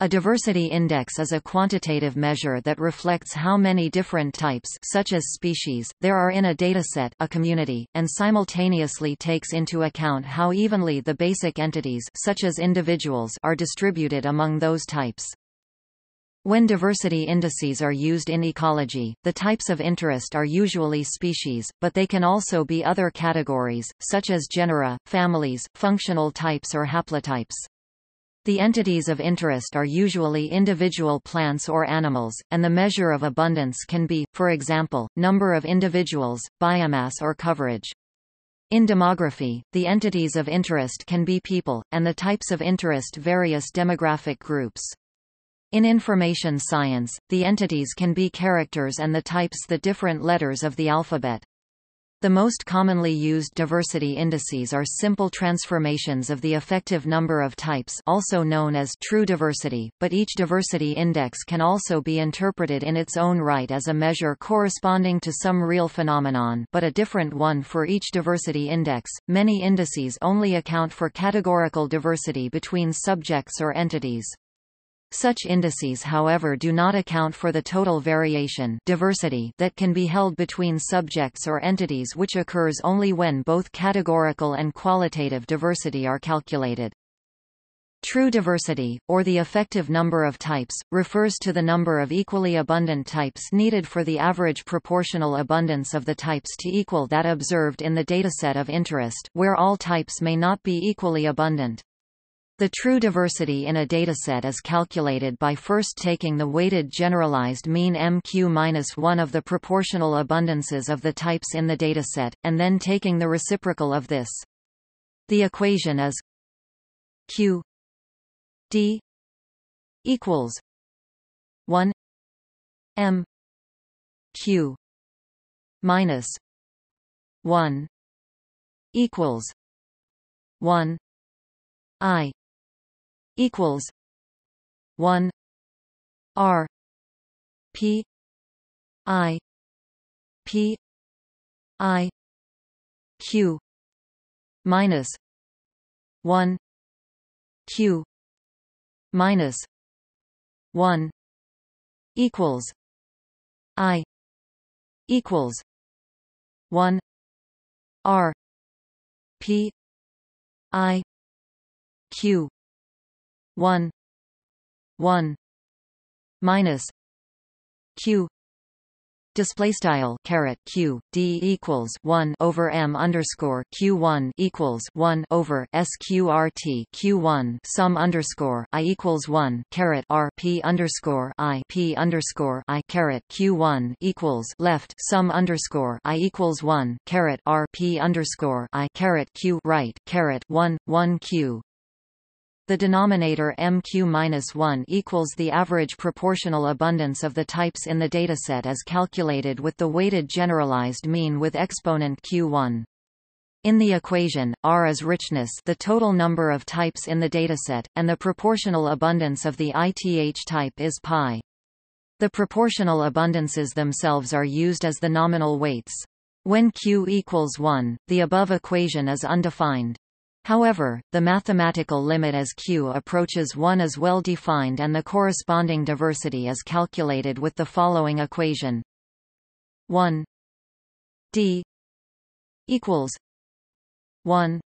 A diversity index is a quantitative measure that reflects how many different types, such as species, there are in a dataset, a community, and simultaneously takes into account how evenly the basic entities, such as individuals, are distributed among those types. When diversity indices are used in ecology, the types of interest are usually species, but they can also be other categories, such as genera, families, functional types or haplotypes. The entities of interest are usually individual plants or animals, and the measure of abundance can be, for example, number of individuals, biomass or coverage. In demography, the entities of interest can be people, and the types of interest various demographic groups. In information science, the entities can be characters and the types the different letters of the alphabet. The most commonly used diversity indices are simple transformations of the effective number of types, also known as true diversity, but each diversity index can also be interpreted in its own right as a measure corresponding to some real phenomenon, but a different one for each diversity index. Many indices only account for categorical diversity between subjects or entities. Such indices, however, do not account for the total variation diversity that can be held between subjects or entities, which occurs only when both categorical and qualitative diversity are calculated. True diversity, or the effective number of types, refers to the number of equally abundant types needed for the average proportional abundance of the types to equal that observed in the dataset of interest, where all types may not be equally abundant. The true diversity in a dataset is calculated by first taking the weighted generalized mean MQ-1 of the proportional abundances of the types in the dataset, and then taking the reciprocal of this. The equation is Q D equals 1 MQ minus 1 equals 1 I equals 1 R P I P I Q minus 1 Q minus 1 equals I equals 1 R P I Q 1 1 minus Q display style caret Q D equals 1 over M underscore Q1 equals 1 over SQRT Q1 sum underscore I equals 1 caret R P underscore I caret Q1 equals left sum underscore I equals 1 caret R P underscore I caret Q right caret 1 1 Q. The denominator MQ-1 equals the average proportional abundance of the types in the dataset as calculated with the weighted generalized mean with exponent Q1. In the equation, R is richness, the total number of types in the dataset, and the proportional abundance of the ith type is pi. The proportional abundances themselves are used as the nominal weights. When Q equals 1, the above equation is undefined. However, the mathematical limit as Q approaches 1 is well defined and the corresponding diversity is calculated with the following equation. 1 D equals 1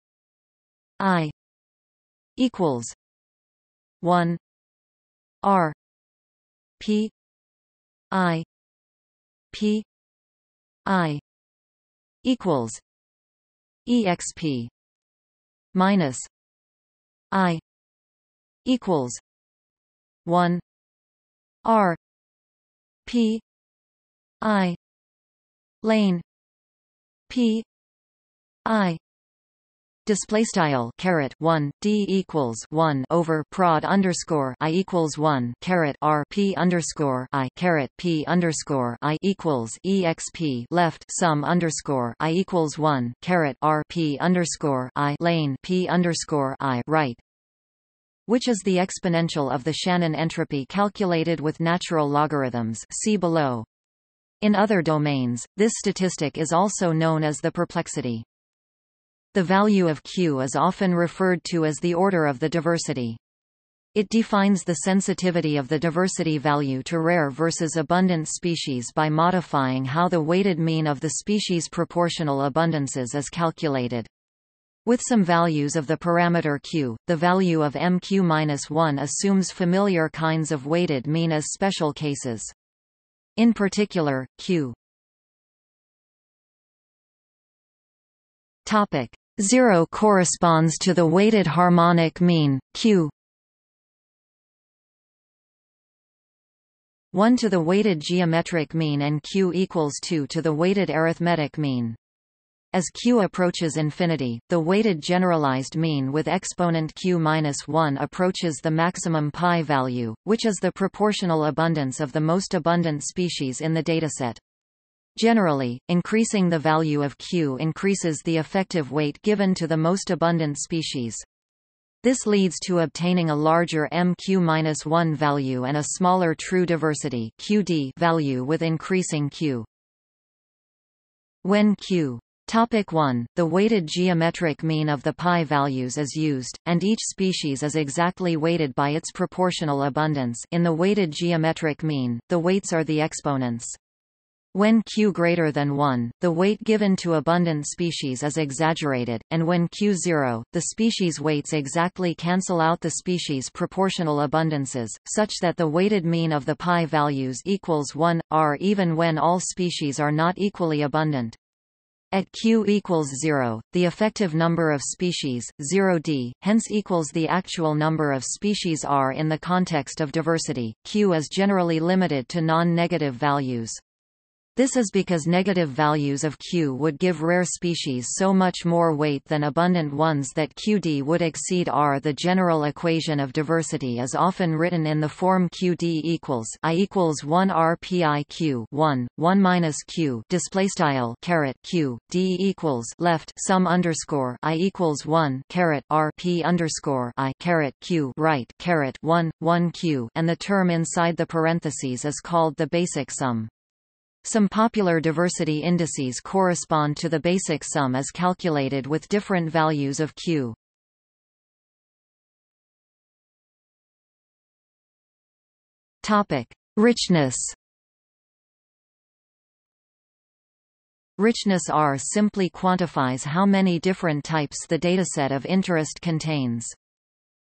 I equals 1 R P I P I equals EXP minus I equals 1 R P I lane P I display style caret 1 D equals 1 over prod underscore I equals 1 caret R P underscore I caret P underscore I equals EXP left sum underscore I equals 1 caret R P underscore I lane P underscore I right, which is the exponential of the Shannon entropy calculated with natural logarithms, see below. In other domains, this statistic is also known as the perplexity. The value of Q is often referred to as the order of the diversity. It defines the sensitivity of the diversity value to rare versus abundant species by modifying how the weighted mean of the species' proportional abundances is calculated. With some values of the parameter Q, the value of MQ-1 assumes familiar kinds of weighted mean as special cases. In particular, Q 0 corresponds to the weighted harmonic mean, Q 1 to the weighted geometric mean and Q equals 2 to the weighted arithmetic mean. As Q approaches infinity, the weighted generalized mean with exponent Q-1 approaches the maximum pi value, which is the proportional abundance of the most abundant species in the dataset. Generally, increasing the value of Q increases the effective weight given to the most abundant species. This leads to obtaining a larger MQ-1 value and a smaller true diversity (QD) value with increasing Q. When Q = 1, the weighted geometric mean of the pi values is used, and each species is exactly weighted by its proportional abundance. In the weighted geometric mean, the weights are the exponents. When Q greater than 1, the weight given to abundant species is exaggerated, and when Q0, the species weights exactly cancel out the species' proportional abundances, such that the weighted mean of the pi values equals 1/r even when all species are not equally abundant. At Q equals 0, the effective number of species, 0D, hence equals the actual number of species r in the context of diversity. Q is generally limited to non-negative values. This is because negative values of Q would give rare species so much more weight than abundant ones that QD would exceed R. The general equation of diversity is often written in the form QD equals I equals 1 R pi Q 1, 1 minus Q display style caret Q, D equals left sum underscore I equals 1 caret R p underscore I caret Q right caret 1, 1 Q, and the term inside the parentheses is called the basic sum. Some popular diversity indices correspond to the basic sum as calculated with different values of Q. Richness. Richness R simply quantifies how many different types the dataset of interest contains.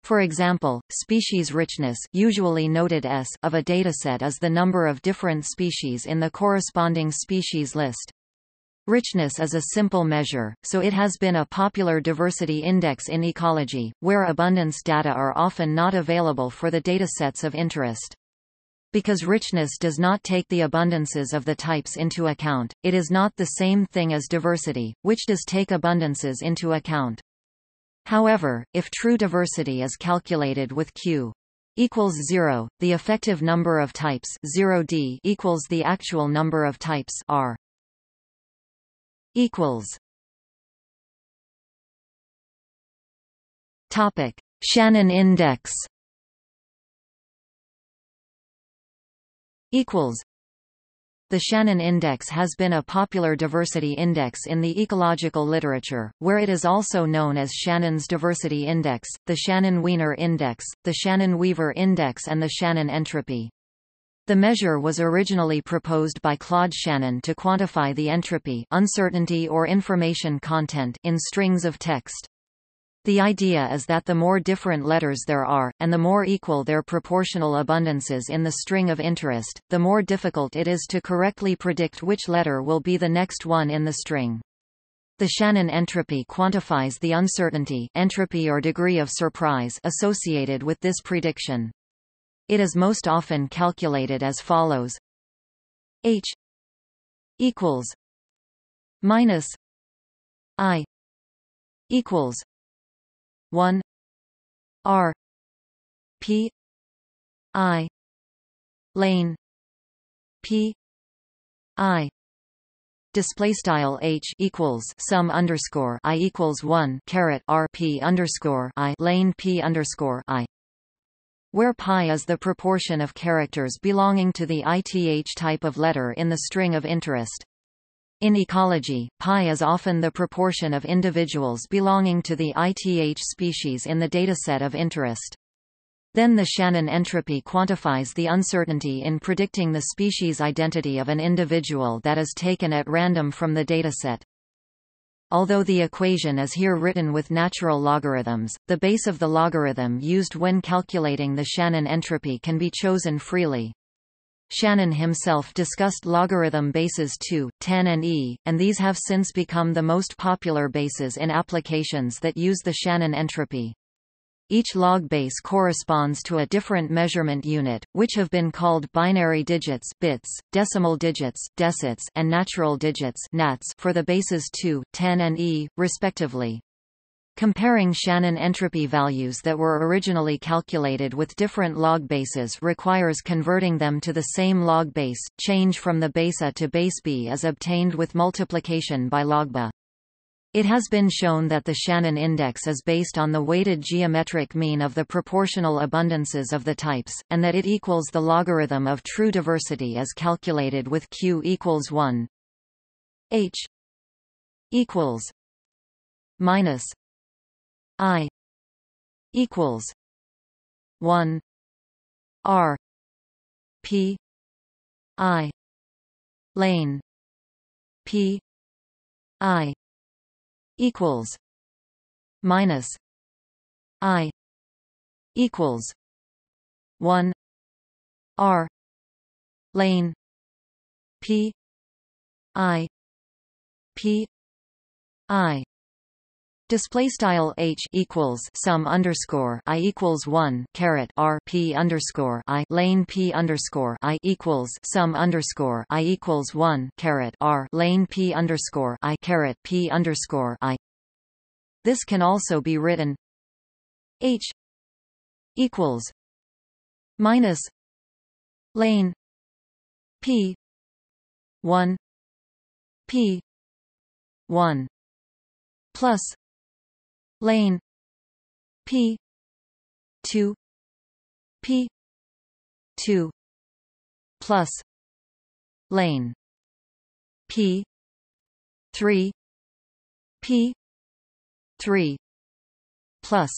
For example, species richness, usually noted S, of a dataset is the number of different species in the corresponding species list. Richness is a simple measure, so it has been a popular diversity index in ecology, where abundance data are often not available for the datasets of interest. Because richness does not take the abundances of the types into account, it is not the same thing as diversity, which does take abundances into account. However, if true diversity is calculated with Q equals 0, the effective number of types 0D equals the actual number of types R equals. Topic: Shannon index equals. The Shannon index has been a popular diversity index in the ecological literature, where it is also known as Shannon's diversity index, the Shannon-Weiner index, the Shannon-Weaver index and the Shannon entropy. The measure was originally proposed by Claude Shannon to quantify the entropy, uncertainty or information content in strings of text. The idea is that the more different letters there are, and the more equal their proportional abundances in the string of interest, the more difficult it is to correctly predict which letter will be the next one in the string. The Shannon entropy quantifies the uncertainty, entropy or degree of surprise associated with this prediction. It is most often calculated as follows: H equals minus I equals 1 R P I lane P I display style H equals sum underscore I equals 1 caret R P underscore I lane P underscore I, where pi is the proportion of characters belonging to the ith type of letter in the string of interest. In ecology, pi is often the proportion of individuals belonging to the ith species in the dataset of interest. Then the Shannon entropy quantifies the uncertainty in predicting the species identity of an individual that is taken at random from the dataset. Although the equation is here written with natural logarithms, the base of the logarithm used when calculating the Shannon entropy can be chosen freely. Shannon himself discussed logarithm bases 2, 10 and E, and these have since become the most popular bases in applications that use the Shannon entropy. Each log base corresponds to a different measurement unit, which have been called binary digits (bits), decimal digits (decits), and natural digits (nats) for the bases 2, 10 and E, respectively. Comparing Shannon entropy values that were originally calculated with different log bases requires converting them to the same log base. Change from the base A to base B is obtained with multiplication by logba. It has been shown that the Shannon index is based on the weighted geometric mean of the proportional abundances of the types, and that it equals the logarithm of true diversity as calculated with Q equals 1. H equals minus I equals 1 R P I lane P I equals minus I equals 1 R lane P I P I. Display style H equals sum underscore I equals 1 caret R P underscore I lane P underscore I equals sum underscore I equals 1 caret R lane P underscore I caret P underscore I. This can also be written H equals minus lane P 1 P 1 plus lane P 2 P 2 plus lane P 3 P 3 plus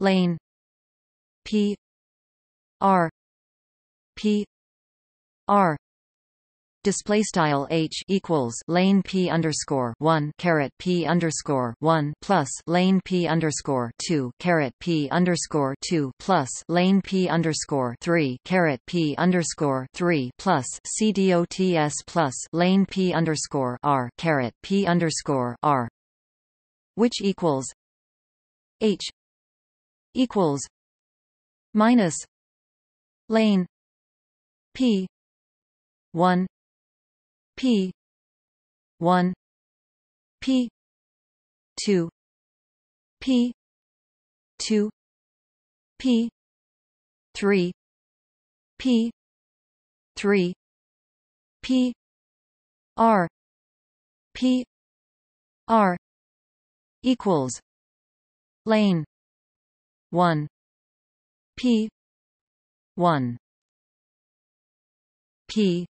lane P R P R. Display style H equals lane P underscore 1 caret P underscore 1 plus lane P underscore 2 caret P underscore 2 plus lane P underscore 3 caret P underscore 3 plus CDOTS plus lane P underscore R caret P underscore R, which equals H equals minus lane P 1 P 1 P 2 P 2 P 3 P 3 P R P R equals lane 1 P 1 P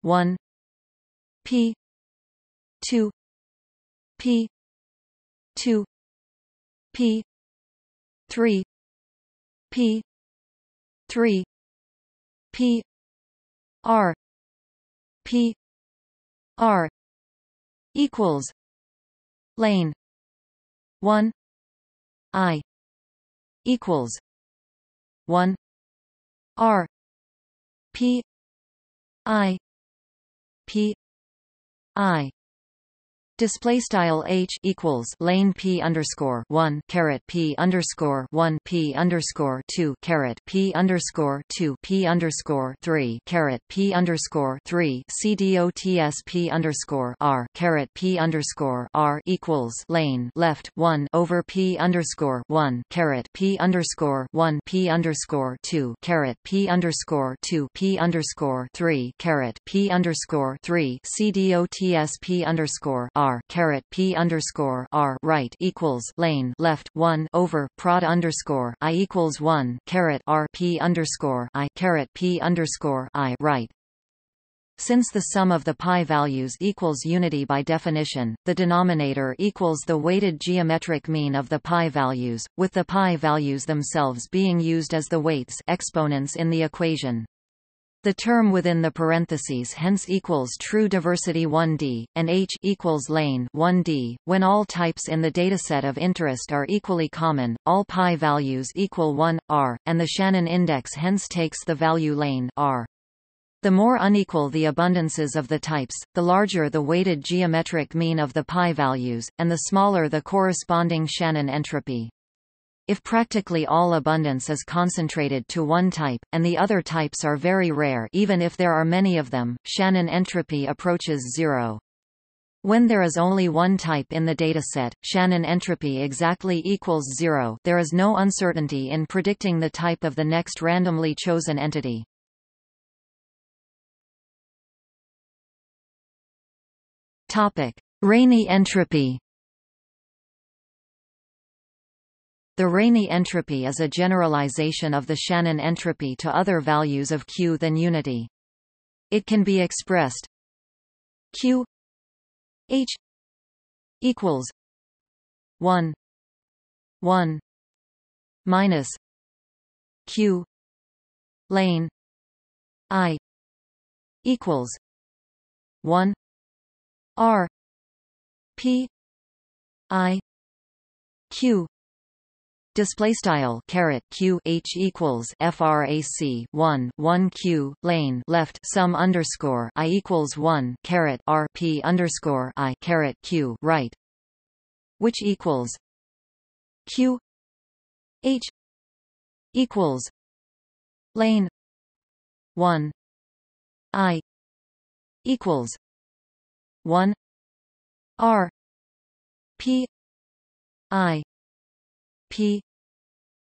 1 P 2 P 2 P 3 P 3 P R P R equals lane 1 I equals 1 R P I P I. Display style H equals lane P underscore 1 caret P underscore 1 P underscore 2 caret P underscore 2 P underscore 3 caret P underscore 3 CDOTS P underscore R caret P underscore R equals lane left 1 over P underscore 1 caret P underscore 1 P underscore 2 caret P underscore 2 P underscore 3 caret P underscore 3 CDOTS P underscore R R caret P underscore R right equals lane left 1 over prod underscore I equals 1 caret R P underscore I caret P underscore I right. Since the sum of the pi values equals unity by definition, the denominator equals the weighted geometric mean of the pi values, with the pi values themselves being used as the weights exponents in the equation. The term within the parentheses hence equals true diversity 1D, and H equals lane 1D. When all types in the dataset of interest are equally common, all pi values equal 1, R, and the Shannon index hence takes the value lane R. The more unequal the abundances of the types, the larger the weighted geometric mean of the pi values, and the smaller the corresponding Shannon entropy. If practically all abundance is concentrated to one type, and the other types are very rare even if there are many of them, Shannon entropy approaches zero. When there is only one type in the dataset, Shannon entropy exactly equals zero. There is no uncertainty in predicting the type of the next randomly chosen entity. Rényi entropy. The Rényi entropy is a generalization of the Shannon entropy to other values of Q than unity. It can be expressed Q H equals 1 minus Q lane I equals 1 R P I Q. Display style caret q h equals frac 1 q lane left sum underscore I equals 1 caret r p underscore I caret q right, which equals q h equals lane 1 I equals 1 r p I P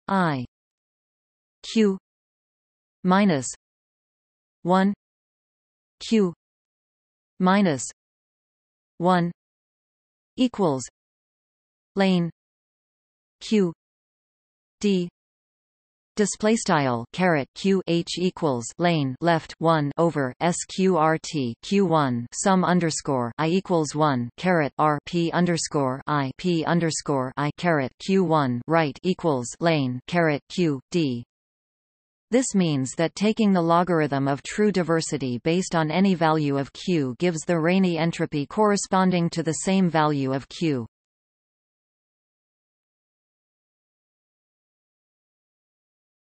I Q minus 1 Q minus 1 equals lane Q D. Display style caret q h equals lane left 1 over sqrt q1 sum underscore I equals 1 caret r p underscore I caret q1 right equals lane caret q d. This means that taking the logarithm of true diversity based on any value of q gives the Rényi entropy corresponding to the same value of q.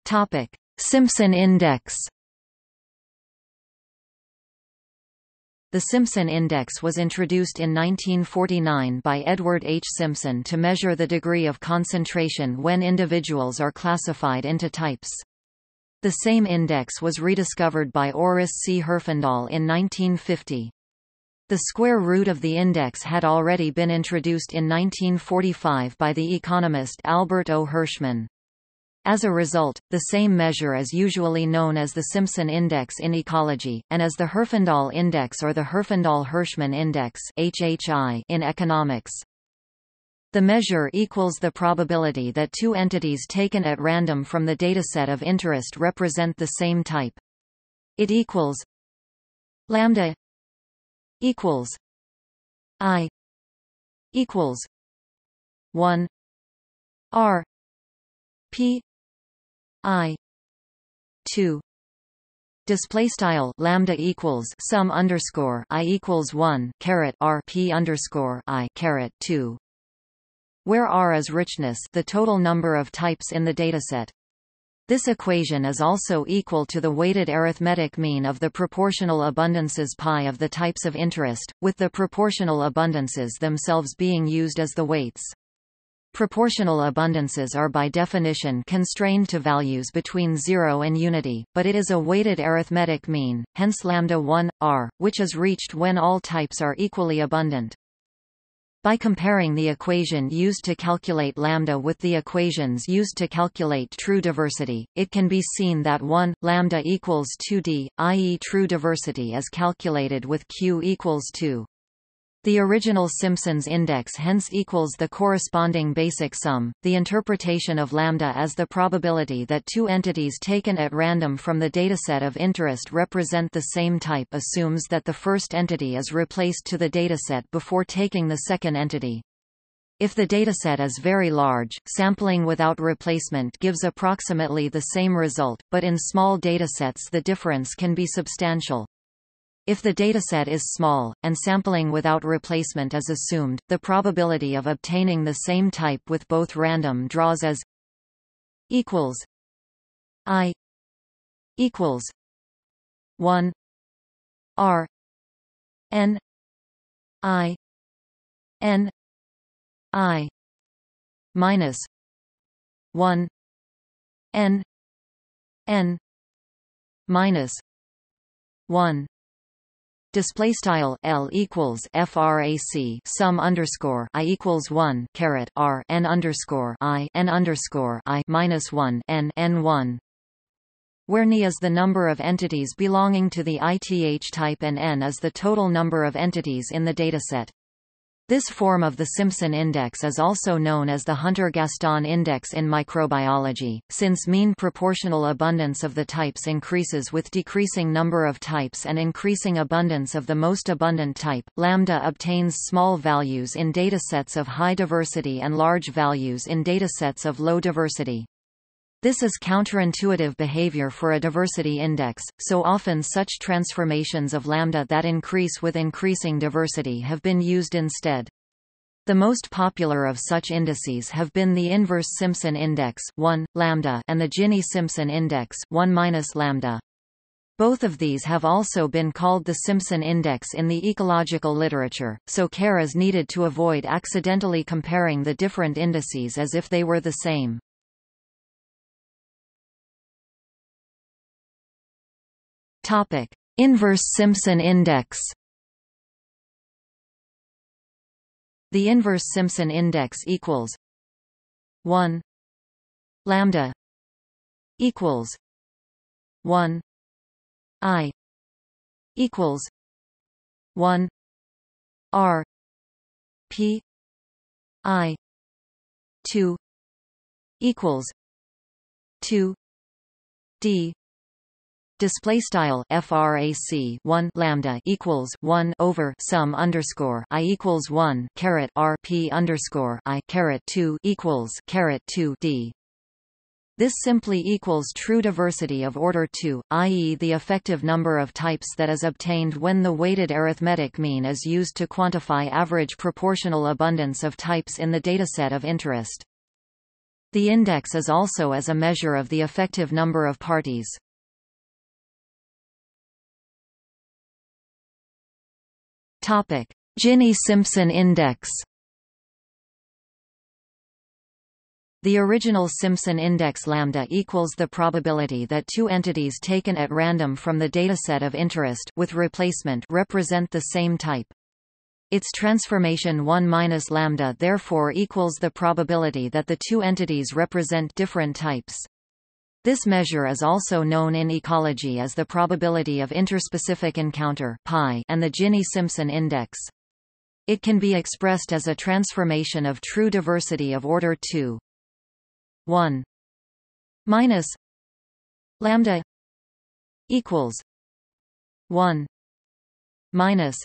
Topic: Simpson index. The Simpson index was introduced in 1949 by Edward H. Simpson to measure the degree of concentration when individuals are classified into types. The same index was rediscovered by Orris C. Herfindahl in 1950. The square root of the index had already been introduced in 1945 by the economist Albert O. Hirschman. As a result, the same measure is usually known as the Simpson index in ecology, and as the Herfindahl index or the Herfindahl-Hirschman index (HHI) in economics. The measure equals the probability that two entities taken at random from the dataset of interest represent the same type. It equals lambda equals I equals 1 R P I 2. Display style lambda equals sum underscore I equals 1 caret r p underscore I caret 2, where r is richness, the total number of types in the dataset. This equation is also equal to the weighted arithmetic mean of the proportional abundances pi of the types of interest, with the proportional abundances themselves being used as the weights. Proportional abundances are by definition constrained to values between zero and unity, but it is a weighted arithmetic mean, hence lambda 1, r, which is reached when all types are equally abundant. By comparing the equation used to calculate lambda with the equations used to calculate true diversity, it can be seen that 1, lambda equals 2d, i.e. true diversity is calculated with q equals 2. The original Simpson's index hence equals the corresponding basic sum. The interpretation of lambda as the probability that two entities taken at random from the dataset of interest represent the same type assumes that the first entity is replaced to the dataset before taking the second entity. If the dataset is very large, sampling without replacement gives approximately the same result, but in small datasets the difference can be substantial. If the dataset is small, and sampling without replacement is assumed, the probability of obtaining the same type with both random draws as equals I equals 1 R N I N I minus 1 N N minus 1. Display style L equals frac sum underscore I equals 1 caret R N underscore I minus 1 N N 1, where N is the number of entities belonging to the ith type and N is the total number of entities in the dataset. This form of the Simpson index is also known as the Hunter-Gaston index in microbiology, since mean proportional abundance of the types increases with decreasing number of types and increasing abundance of the most abundant type. Lambda obtains small values in datasets of high diversity and large values in datasets of low diversity. This is counterintuitive behavior for a diversity index, so often such transformations of lambda that increase with increasing diversity have been used instead. The most popular of such indices have been the inverse Simpson index 1, lambda, and the Gini-Simpson index 1 minus lambda. Both of these have also been called the Simpson index in the ecological literature, so care is needed to avoid accidentally comparing the different indices as if they were the same. Topic: Inverse Simpson index. The inverse Simpson index equals 1 lambda equals 1 I equals 1 R P I 2 equals 2 D. Display style frac 1 lambda equals 1 over sum underscore I equals 1 caret R P underscore I caret 2 equals caret 2 D. This simply equals true diversity of order 2, i.e. the effective number of types that is obtained when the weighted arithmetic mean is used to quantify average proportional abundance of types in the dataset of interest. The index is also as a measure of the effective number of parties. Topic: Gini-Simpson index. The original Simpson index lambda equals the probability that two entities taken at random from the dataset of interest with replacement represent the same type. Its transformation 1 minus lambda therefore equals the probability that the two entities represent different types. This measure is also known in ecology as the probability of interspecific encounter (pi) and the Gini-Simpson index. It can be expressed as a transformation of true diversity of order 2. 1 minus lambda equals 1 minus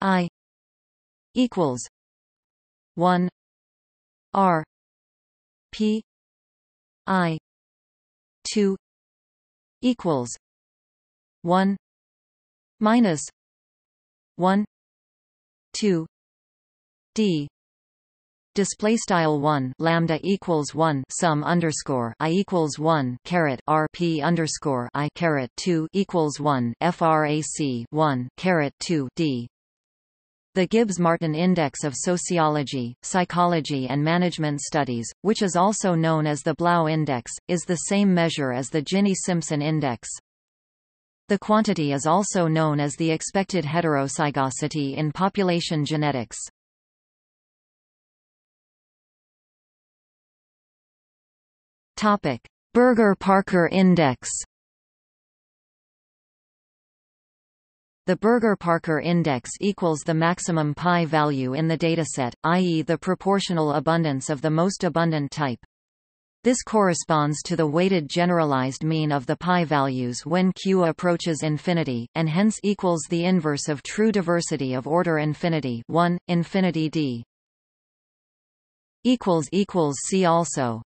I equals 1 R P I 2 equals 1 minus 1 2 D. Display style 1 lambda equals 1 sum underscore I equals 1 caret R P underscore I caret 2 equals 1 frac 1 caret 2 D. The Gibbs-Martin Index of Sociology, Psychology and Management Studies, which is also known as the Blau Index, is the same measure as the Gini-Simpson Index. The quantity is also known as the expected heterozygosity in population genetics. Berger-Parker index. The Berger-Parker index equals the maximum pi value in the dataset, i.e. the proportional abundance of the most abundant type. This corresponds to the weighted generalized mean of the pi values when Q approaches infinity, and hence equals the inverse of true diversity of order infinity 1, infinity d. == See also